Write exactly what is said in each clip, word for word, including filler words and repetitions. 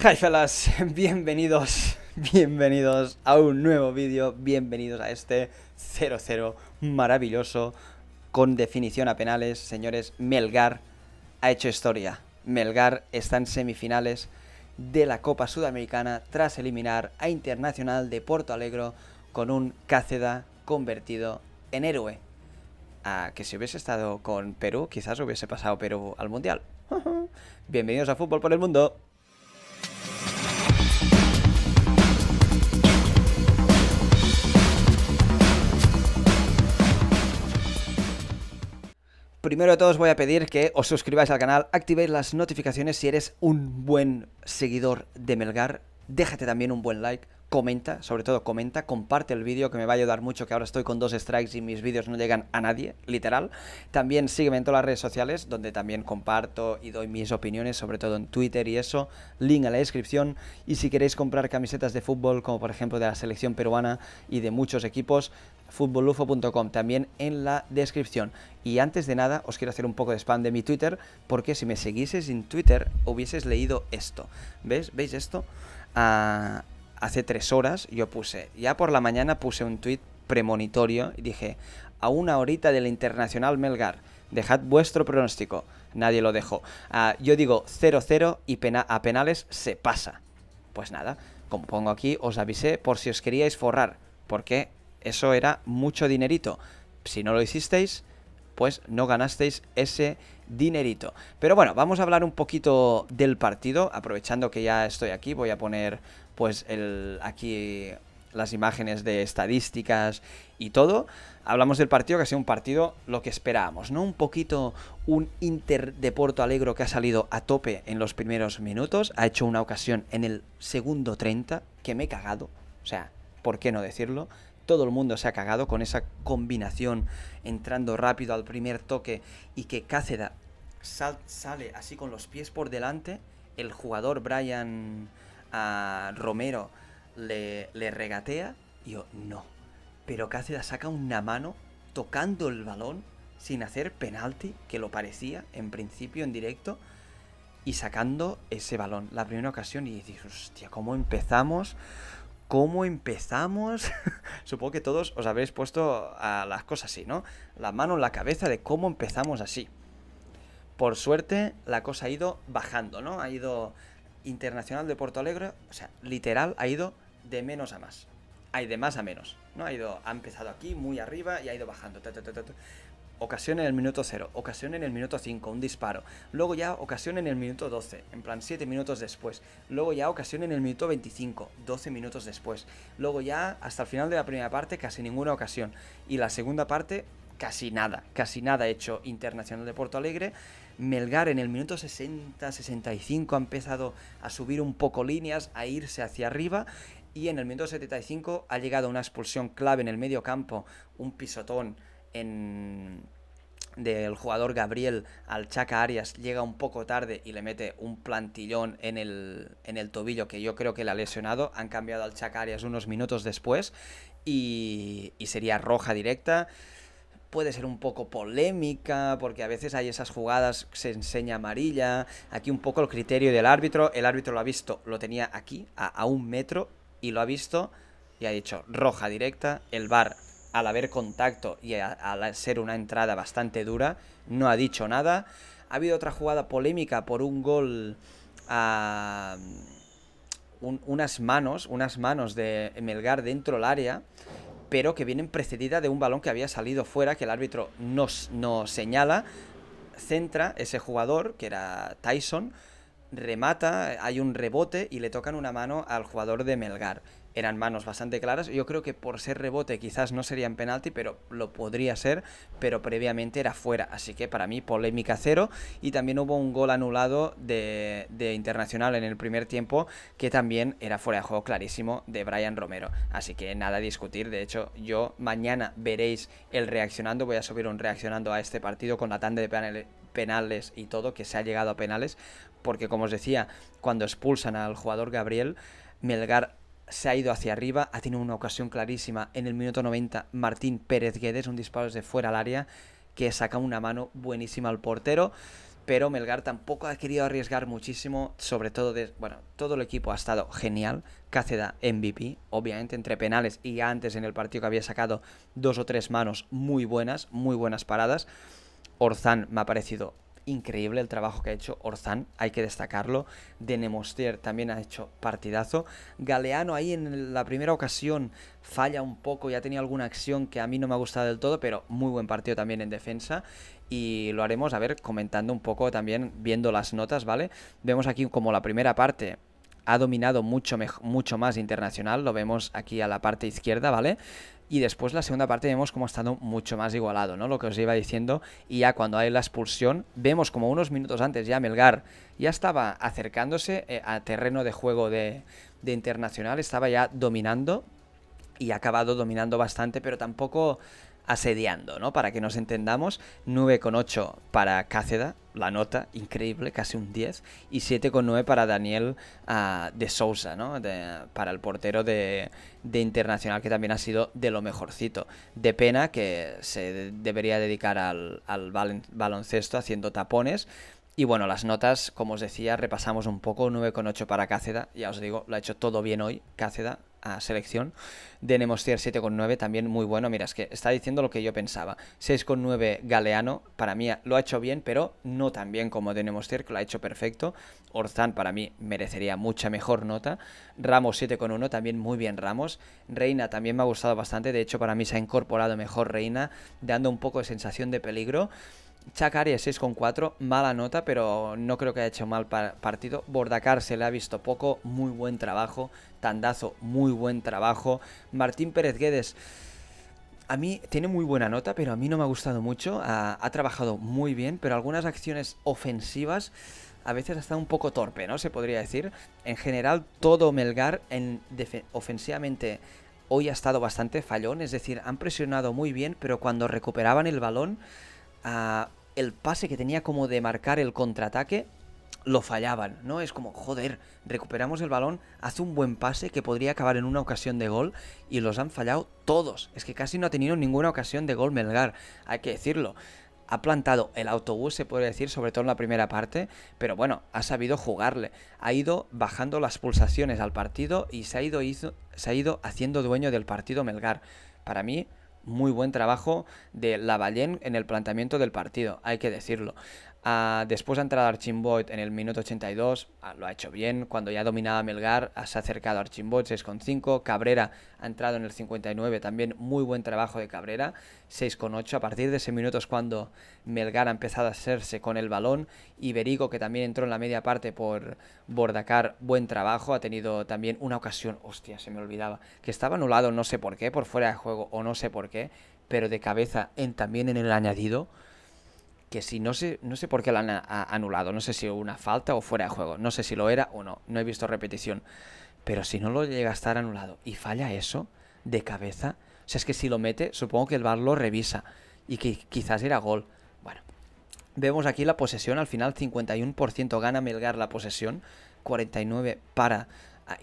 Hi fellas, bienvenidos, bienvenidos a un nuevo vídeo, bienvenidos a este cero cero maravilloso con definición a penales. Señores, Melgar ha hecho historia. Melgar está en semifinales de la Copa Sudamericana tras eliminar a Internacional de Porto Alegre con un Cáceda convertido en héroe. Ah, que si hubiese estado con Perú, quizás hubiese pasado Perú al Mundial. Bienvenidos a Fútbol por el Mundo. Primero de todos voy a pedir que os suscribáis al canal, activéis las notificaciones si eres un buen seguidor de Melgar. Déjate también un buen like, comenta, sobre todo comenta, comparte el vídeo que me va a ayudar mucho, que ahora estoy con dos strikes y mis vídeos no llegan a nadie, literal. También sígueme en todas las redes sociales, donde también comparto y doy mis opiniones, sobre todo en Twitter y eso. Link a la descripción. Y si queréis comprar camisetas de fútbol, como por ejemplo de la selección peruana y de muchos equipos, futbollufo punto com, también en la descripción. Y antes de nada, os quiero hacer un poco de spam de mi Twitter, porque si me seguieses en Twitter, hubieses leído esto. ¿Ves? ¿Veis esto? Ah, hace tres horas yo puse, ya por la mañana puse un tuit premonitorio y dije, a una horita del Internacional Melgar, dejad vuestro pronóstico. Nadie lo dejó. Ah, yo digo cero cero y pena a penales se pasa. Pues nada, como pongo aquí, os avisé por si os queríais forrar, porque eso era mucho dinerito. Si no lo hicisteis, pues no ganasteis ese dinerito. Pero bueno, vamos a hablar un poquito del partido. Aprovechando que ya estoy aquí, voy a poner pues el, aquí las imágenes de estadísticas y todo. Hablamos del partido, que ha sido un partido lo que esperábamos, ¿no? Un poquito un Inter de Porto Alegre que ha salido a tope en los primeros minutos. Ha hecho una ocasión en el segundo treinta que me he cagado. O sea, ¿por qué no decirlo? Todo el mundo se ha cagado con esa combinación, entrando rápido al primer toque y que Cáceda sal, sale así con los pies por delante. El jugador Brian uh, Romero le, le regatea y yo, no. Pero Cáceda saca una mano tocando el balón sin hacer penalti, que lo parecía en principio en directo, y sacando ese balón. La primera ocasión y dices, hostia, ¿cómo empezamos? ¿Cómo empezamos? Supongo que todos os habréis puesto a las cosas así, ¿no? La mano en la cabeza de cómo empezamos así. Por suerte, la cosa ha ido bajando, ¿no? Ha ido Internacional de Porto Alegre, o sea, literal, ha ido de menos a más. Hay de más a menos, ¿no? Ha ido, ha empezado aquí, muy arriba, y ha ido bajando. Ta, ta, ta, ta, ta. Ocasión en el minuto cero, ocasión en el minuto cinco, un disparo. Luego ya ocasión en el minuto doce, en plan siete minutos después. Luego ya ocasión en el minuto veinticinco, doce minutos después. Luego ya hasta el final de la primera parte casi ninguna ocasión. Y la segunda parte casi nada, casi nada hecho Internacional de Porto Alegre. Melgar en el minuto sesenta sesenta y cinco ha empezado a subir un poco líneas, a irse hacia arriba. Y en el minuto setenta y cinco ha llegado una expulsión clave en el medio campo, un pisotón En... del jugador Gabriel al Chaka Arias, llega un poco tarde y le mete un plantillón en el, en el tobillo, que yo creo que le ha lesionado. Han cambiado al Chaka Arias unos minutos después y, y sería roja directa. Puede ser un poco polémica, porque a veces hay esas jugadas que se enseña amarilla. Aquí un poco el criterio del árbitro. El árbitro lo ha visto, lo tenía aquí a, a un metro y lo ha visto y ha dicho roja directa. El V A R, al haber contacto y al ser una entrada bastante dura, no ha dicho nada. Ha habido otra jugada polémica por un gol a uh, un, unas manos, unas manos de Melgar dentro del área, pero que vienen precedida de un balón que había salido fuera, que el árbitro nos, nos señala, centra ese jugador, que era Tyson, remata, hay un rebote y le tocan una mano al jugador de Melgar. Eran manos bastante claras. Yo creo que por ser rebote quizás no serían penalti, pero lo podría ser, pero previamente era fuera. Así que para mí polémica cero. Y también hubo un gol anulado de, de Internacional en el primer tiempo, que también era fuera de juego clarísimo de Brian Romero. Así que nada a discutir. De hecho, yo mañana veréis el reaccionando. Voy a subir un reaccionando a este partido con la tanda de penales y todo, que se ha llegado a penales. Porque como os decía, cuando expulsan al jugador Gabriel, Melgar se ha ido hacia arriba, ha tenido una ocasión clarísima en el minuto noventa, Martín Pérez Guedes, un disparo desde fuera al área que saca una mano buenísima al portero. pero Melgar tampoco ha querido arriesgar muchísimo, sobre todo, de, bueno, todo el equipo ha estado genial. Cáceda M V P, obviamente, entre penales y antes en el partido que había sacado dos o tres manos muy buenas, muy buenas paradas. Orzán me ha parecido increíble el trabajo que ha hecho Orzán, hay que destacarlo. Denemostier también ha hecho partidazo. Galeano ahí en la primera ocasión falla un poco, ya tenía alguna acción que a mí no me ha gustado del todo, pero muy buen partido también en defensa. Y lo haremos, a ver, comentando un poco también, viendo las notas, ¿vale? Vemos aquí como la primera parte ha dominado mucho, mucho más Internacional, lo vemos aquí a la parte izquierda, ¿vale? Y después la segunda parte vemos como ha estado mucho más igualado, ¿no? Lo que os iba diciendo, y ya cuando hay la expulsión, vemos como unos minutos antes ya Melgar ya estaba acercándose a terreno de juego de, de Internacional, estaba ya dominando y ha acabado dominando bastante, pero tampoco asediando, ¿no? Para que nos entendamos, nueve coma ocho para Cáceda, la nota, increíble, casi un diez, y siete coma nueve para Daniel uh, de Sousa, ¿no? De, para el portero de, de Internacional, que también ha sido de lo mejorcito. De pena que se de, debería dedicar al, al valen, baloncesto haciendo tapones. Y bueno, las notas, como os decía, repasamos un poco. Nueve coma ocho para Cáceda, ya os digo, lo ha hecho todo bien hoy Cáceda, a selección. Denemostier siete coma nueve, también muy bueno. Mira, es que está diciendo lo que yo pensaba. seis coma nueve Galeano, para mí lo ha hecho bien, pero no tan bien como Denemostier, que lo ha hecho perfecto. Orzán para mí merecería mucha mejor nota. Ramos siete coma uno, también muy bien Ramos. Reina también me ha gustado bastante, de hecho para mí se ha incorporado mejor Reina, dando un poco de sensación de peligro. Chaka Arias seis coma cuatro, mala nota, pero no creo que haya hecho mal partido. Bordacar se le ha visto poco, muy buen trabajo. Tandazo, muy buen trabajo. Martín Pérez Guedes, a mí tiene muy buena nota, pero a mí no me ha gustado mucho. Ha, ha trabajado muy bien, pero algunas acciones ofensivas a veces hasta un poco torpe, ¿no? Se podría decir. En general, todo Melgar en ofensivamente hoy ha estado bastante fallón, es decir, han presionado muy bien, pero cuando recuperaban el balón, Uh, el pase que tenía como de marcar el contraataque, lo fallaban, ¿no? Es como, joder, recuperamos el balón, hace un buen pase que podría acabar en una ocasión de gol y los han fallado todos. Es que casi no ha tenido ninguna ocasión de gol Melgar, hay que decirlo. Ha plantado el autobús, se puede decir, sobre todo en la primera parte, pero bueno, ha sabido jugarle. Ha ido bajando las pulsaciones al partido y se ha ido, hizo, se ha ido haciendo dueño del partido Melgar. Para mí, muy buen trabajo de Lavallén en el planteamiento del partido, hay que decirlo. Uh, después ha entrado Archimboid en el minuto ochenta y dos, uh, lo ha hecho bien. Cuando ya dominaba Melgar, se ha acercado Archimboid, seis coma cinco. Cabrera ha entrado en el cincuenta y nueve, también muy buen trabajo de Cabrera, seis coma ocho. A partir de ese minuto es cuando Melgar ha empezado a hacerse con el balón. Iberico, que también entró en la media parte por Bordacar, buen trabajo. Ha tenido también una ocasión, hostia, se me olvidaba, que estaba anulado, no sé por qué, por fuera de juego o no sé por qué, pero de cabeza en, también en el añadido, que si no sé, no sé por qué la han anulado, no sé si una falta o fuera de juego, no sé si lo era o no, no he visto repetición, pero si no lo llega a estar anulado y falla eso de cabeza, o sea, es que si lo mete, supongo que el V A R lo revisa y que quizás era gol. Bueno, vemos aquí la posesión, al final cincuenta y uno por ciento gana Melgar la posesión, cuarenta y nueve por ciento para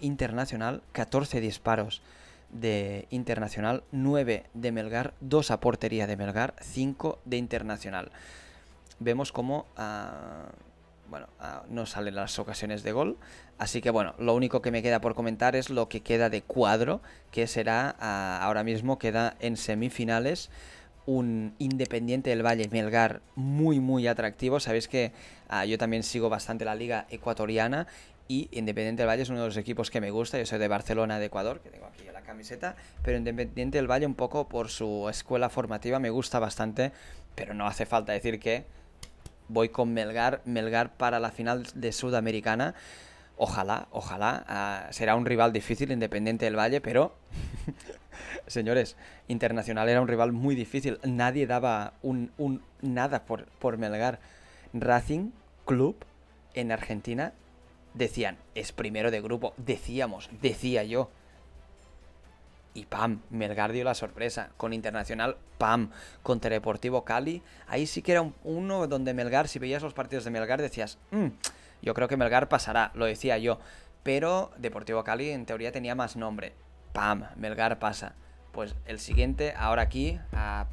Internacional, catorce disparos de Internacional, nueve de Melgar, dos a portería de Melgar, cinco de Internacional. Vemos cómo uh, bueno, uh, no salen las ocasiones de gol. Así que bueno, lo único que me queda por comentar es lo que queda de cuadro, que será, uh, ahora mismo queda en semifinales un Independiente del Valle Melgar muy muy atractivo. Sabéis que uh, yo también sigo bastante la liga ecuatoriana, y Independiente del Valle es uno de los equipos que me gusta. Yo soy de Barcelona de Ecuador, que tengo aquí la camiseta, pero Independiente del Valle un poco por su escuela formativa me gusta bastante, pero no hace falta decir que voy con Melgar, Melgar para la final de Sudamericana. Ojalá, ojalá. Uh, será un rival difícil, Independiente del Valle, pero señores, Internacional era un rival muy difícil. Nadie daba un, un nada por, por Melgar. Racing Club en Argentina, decían, es primero de grupo. Decíamos, decía yo. Y pam, Melgar dio la sorpresa. Con Internacional, pam. Contra Deportivo Cali, ahí sí que era un, uno donde Melgar, si veías los partidos de Melgar, decías, mm, yo creo que Melgar pasará, lo decía yo. Pero Deportivo Cali en teoría tenía más nombre. Pam, Melgar pasa. Pues el siguiente, ahora aquí, a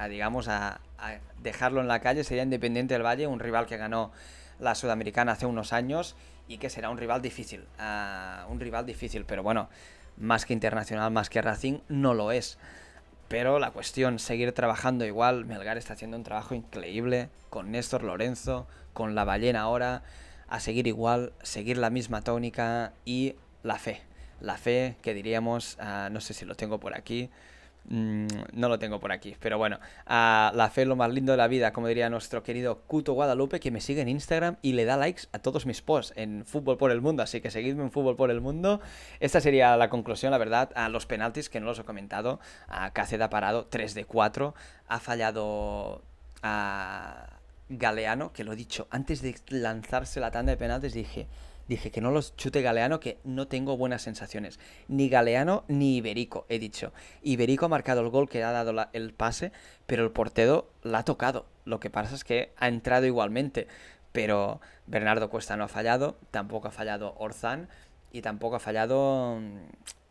a, digamos, a, a dejarlo en la calle sería Independiente del Valle, un rival que ganó la Sudamericana hace unos años y que será un rival difícil, uh, un rival difícil, pero bueno, más que Internacional, más que Racing, no lo es. Pero la cuestión, seguir trabajando igual, Melgar está haciendo un trabajo increíble con Néstor Lorenzo, con Lavallén ahora, a seguir igual, seguir la misma tónica y la fe. La fe que diríamos, uh, no sé si lo tengo por aquí, mm, no lo tengo por aquí, pero bueno, uh, la fe es lo más lindo de la vida, como diría nuestro querido Cuto Guadalupe, que me sigue en Instagram y le da likes a todos mis posts en Fútbol por el Mundo, así que seguidme en Fútbol por el Mundo. Esta sería la conclusión, la verdad, a los penaltis, que no los he comentado, a Cáceda ha parado tres de cuatro, ha fallado a Galeano, que lo he dicho, antes de lanzarse la tanda de penaltis dije... Dije que no los chute Galeano, que no tengo buenas sensaciones. Ni Galeano ni Iberico, he dicho. Iberico ha marcado el gol que ha dado la, el pase, pero el portero la ha tocado. Lo que pasa es que ha entrado igualmente. Pero Bernardo Cuesta no ha fallado, tampoco ha fallado Orzán y tampoco ha fallado...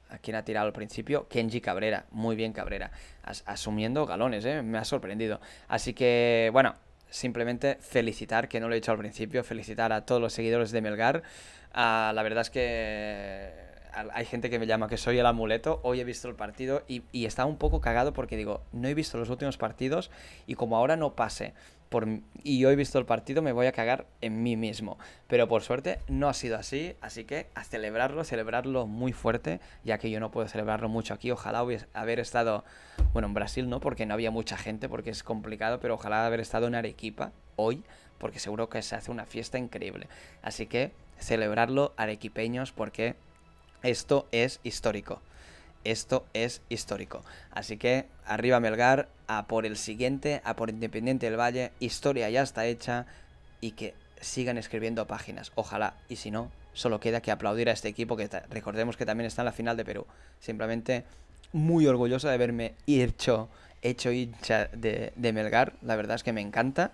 ¿A quién ha tirado al principio? Kenji Cabrera. Muy bien Cabrera. As, asumiendo galones, ¿eh? Me ha sorprendido. Así que, bueno... Simplemente felicitar, que no lo he dicho al principio, felicitar a todos los seguidores de Melgar. Uh, la verdad es que hay gente que me llama que soy el amuleto. Hoy he visto el partido y, y estaba un poco cagado porque digo, no he visto los últimos partidos y como ahora no pase por, y yo he visto el partido, me voy a cagar en mí mismo. Pero por suerte no ha sido así, así que a celebrarlo, celebrarlo muy fuerte, ya que yo no puedo celebrarlo mucho aquí. Ojalá hubiese, haber estado, bueno, en Brasil no, porque no había mucha gente, porque es complicado, pero ojalá haber estado en Arequipa hoy, porque seguro que se hace una fiesta increíble. Así que celebrarlo, arequipeños, porque esto es histórico. Esto es histórico. Así que arriba Melgar, a por el siguiente, a por Independiente del Valle. Historia ya está hecha y que sigan escribiendo páginas. Ojalá. Y si no, solo queda que aplaudir a este equipo que recordemos que también está en la final de Perú. Simplemente muy orgulloso de haberme hecho, hecho hincha de, de Melgar. La verdad es que me encanta.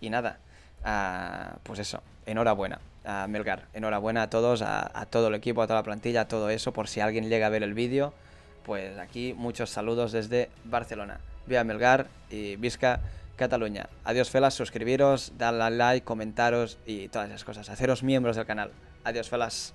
Y nada, uh, pues eso, enhorabuena. A Melgar, enhorabuena a todos, a, a todo el equipo, a toda la plantilla, a todo eso. Por si alguien llega a ver el vídeo, pues aquí muchos saludos desde Barcelona. Viva Melgar y visca Cataluña. Adiós felas, suscribiros, dadle a like, comentaros y todas esas cosas. Haceros miembros del canal. Adiós felas.